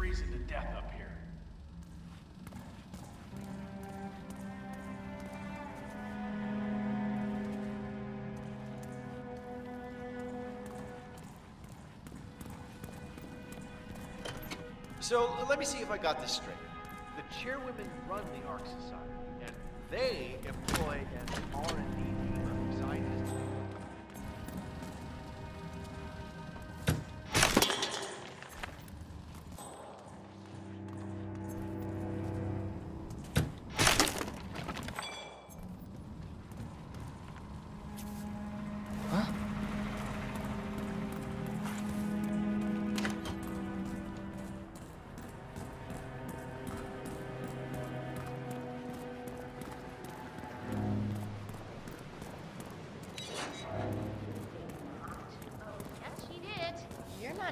freezing to death up here. So, let me see if I got this straight. The chairwomen run the Ark Society, and they employ an R&D team of scientists.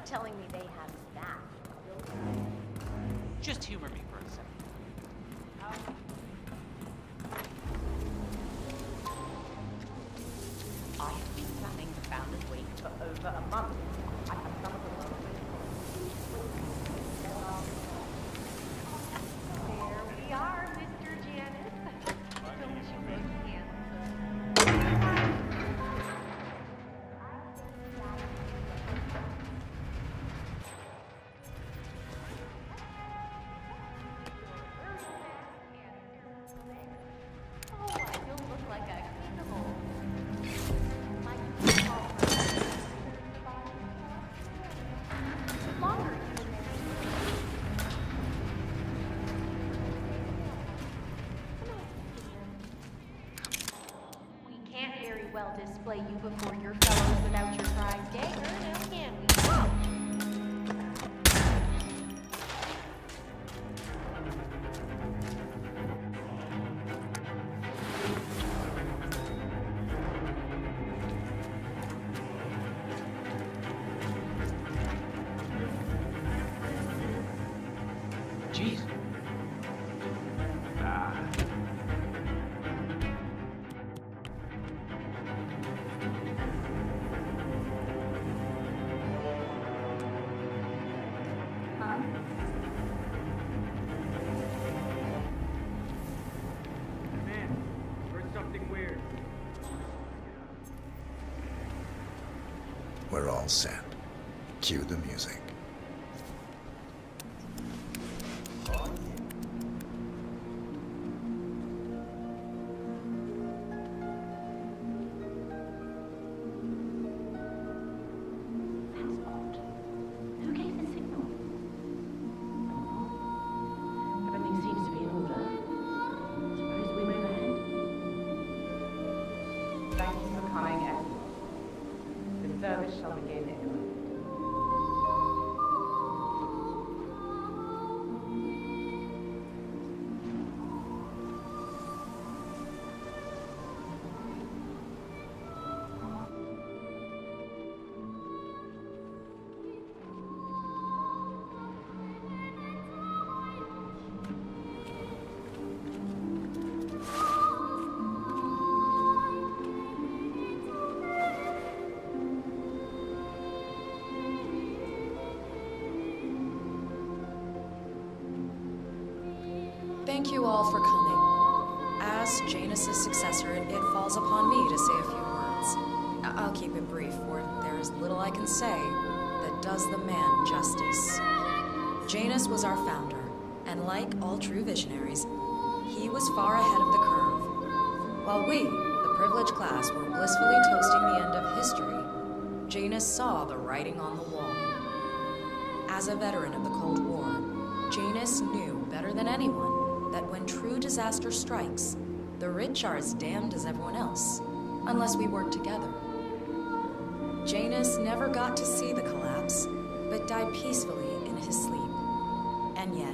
Telling me they have that. Just humor me for a second. I've been planning the founders' week for over a month. I have some of the there we are, Mr. Janus. Don't you look handsome. Display you before your fellows without your prize dagger, now can we? Jeez. We're all set. Cue the music. Thank you all for coming. As Janus' successor, it falls upon me to say a few words. I'll keep it brief, for there is little I can say that does the man justice. Janus was our founder, and like all true visionaries, he was far ahead of the curve. While we, the privileged class, were blissfully toasting the end of history, Janus saw the writing on the wall. As a veteran of the Cold War, Janus knew better than anyone that when true disaster strikes, the rich are as damned as everyone else, unless we work together. Janus never got to see the collapse, but died peacefully in his sleep. And yet,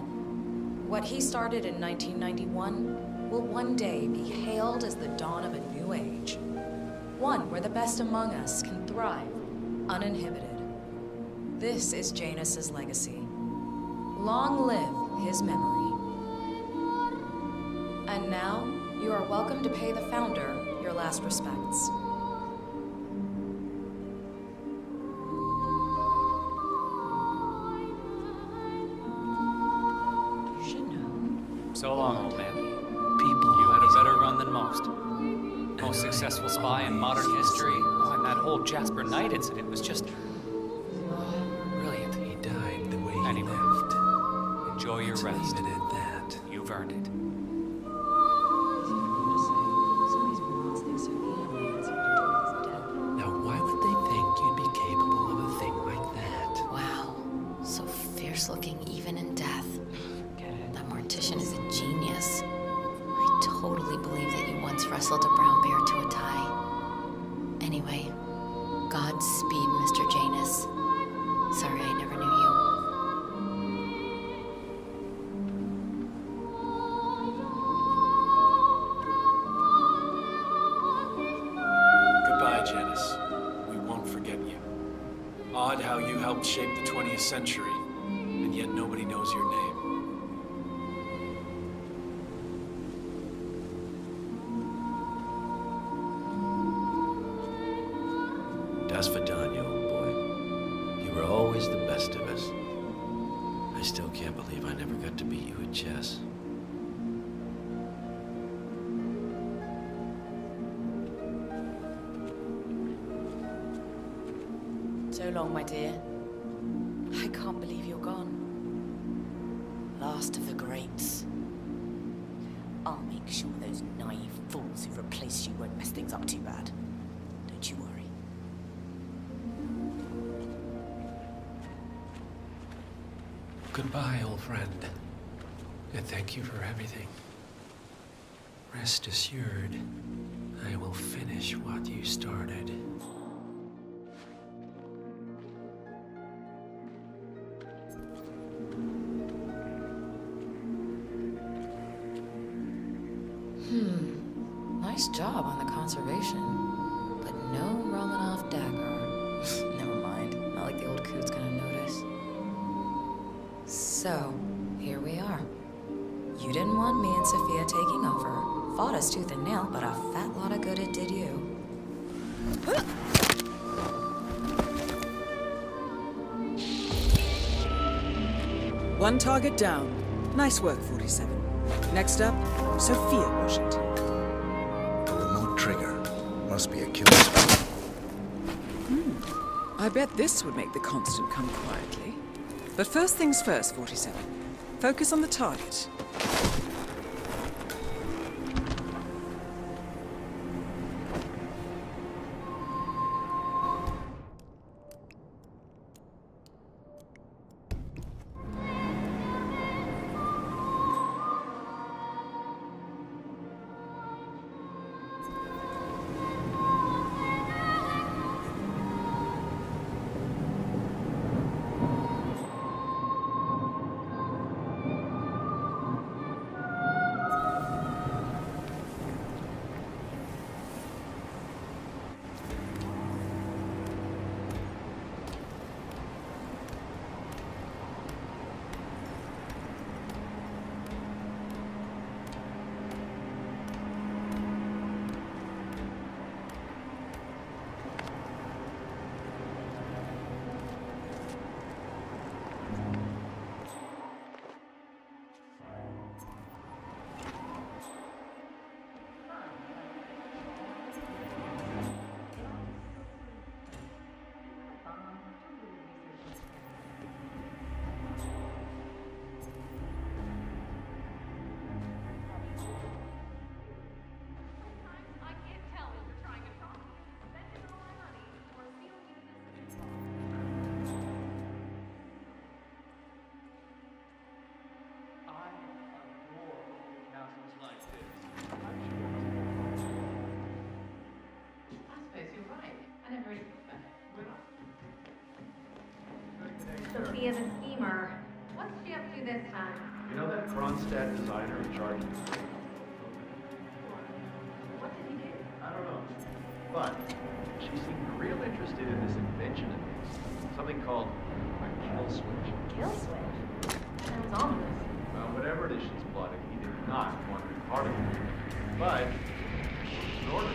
what he started in 1991 will one day be hailed as the dawn of a new age, one where the best among us can thrive, uninhibited. This is Janus's legacy. Long live his memory. And now, you are welcome to pay the founder your last respects. So long, old man. You had a better run than most. Most successful spy in modern history. Oh, and that whole Jasper Knight incident was just brilliant. He died the way he lived. Enjoy your rest. Leave it at that. You've earned it. Now, why would they think you'd be capable of a thing like that? Wow, so fierce-looking even in death. That mortician is a genius. I totally believe that you once wrestled a brown bear to a tie. Anyway, Godspeed, Mr. Janus. Sorry I never knew you. Goodbye, Janus. We won't forget you. Odd how you helped shape the 20th century, and yet nobody knows your name. As for Daniel, boy, you were always the best of us. I still can't believe I never got to beat you at chess. So long, my dear. I can't believe you're gone. Last of the greats. I'll make sure those naive fools who replace you won't mess things up too bad. Don't you worry. Goodbye, old friend, and thank you for everything. Rest assured, I will finish what you started. Nice job on the conservation, but no Romanov dagger. Never mind, not like the old coot's gonna notice. So, here we are. You didn't want me and Sophia taking over. Fought us tooth and nail, but a fat lot of good it did you. One target down. Nice work, 47. Next up, Sophia Washington. The remote trigger must be a kill spell. I bet this would make the Constant come quietly. But first things first, 47. Focus on the target. Sophia the schemer. What's she up to this time? You know that Kronstadt designer in charge of the thing? What did he do? I don't know. But she seemed real interested in this invention of his. Something called a kill switch. Kill switch? That sounds ominous. Well, whatever it is she's plotting, he did not want to be part of it. But it's an order.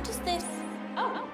How does this... Oh.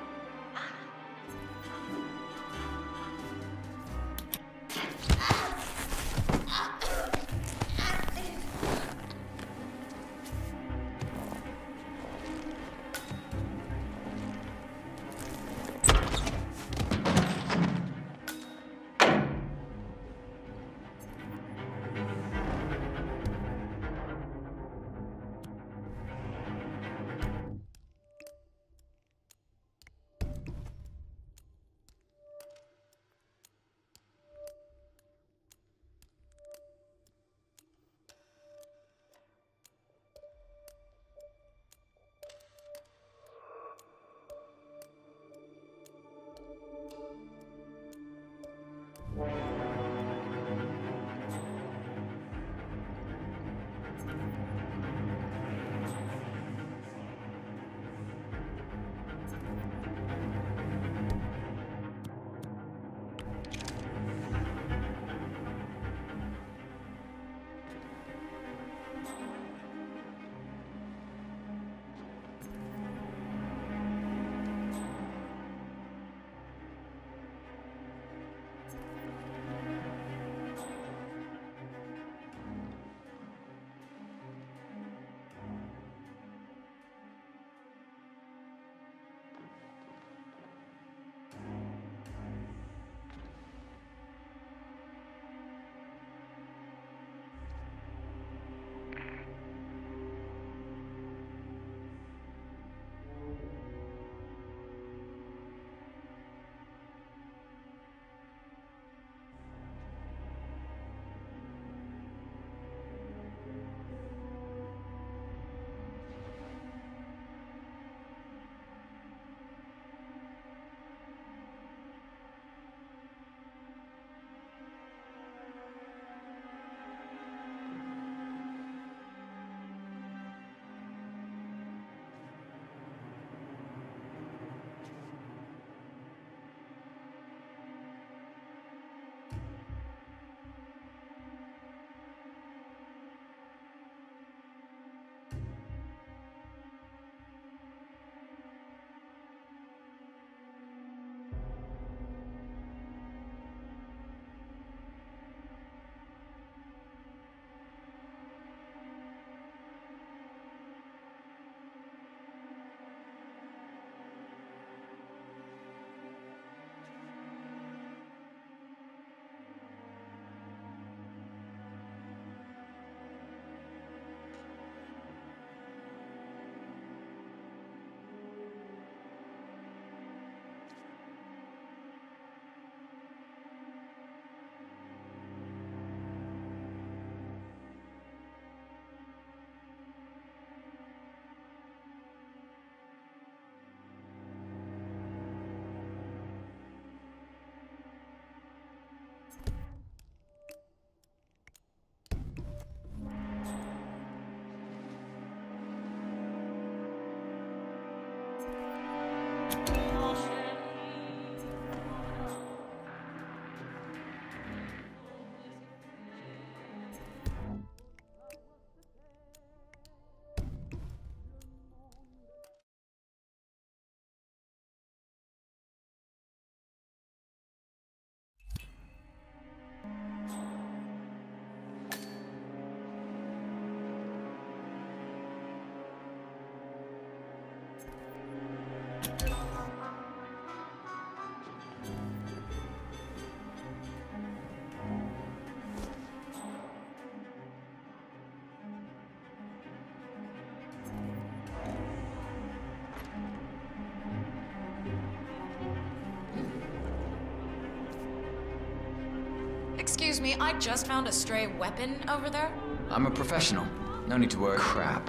Excuse me, I just found a stray weapon over there. I'm a professional. No need to worry. Crap.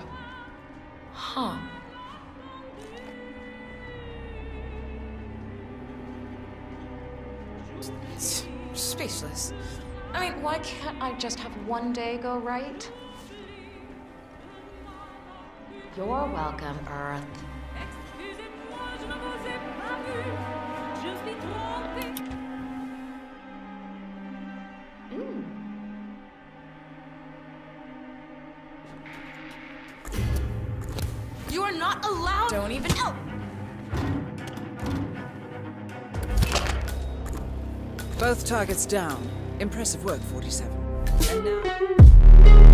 Huh. Speechless. I mean, why can't I just have one day go right? You're welcome, Earth. Don't even help! Both targets down. Impressive work, 47. And now...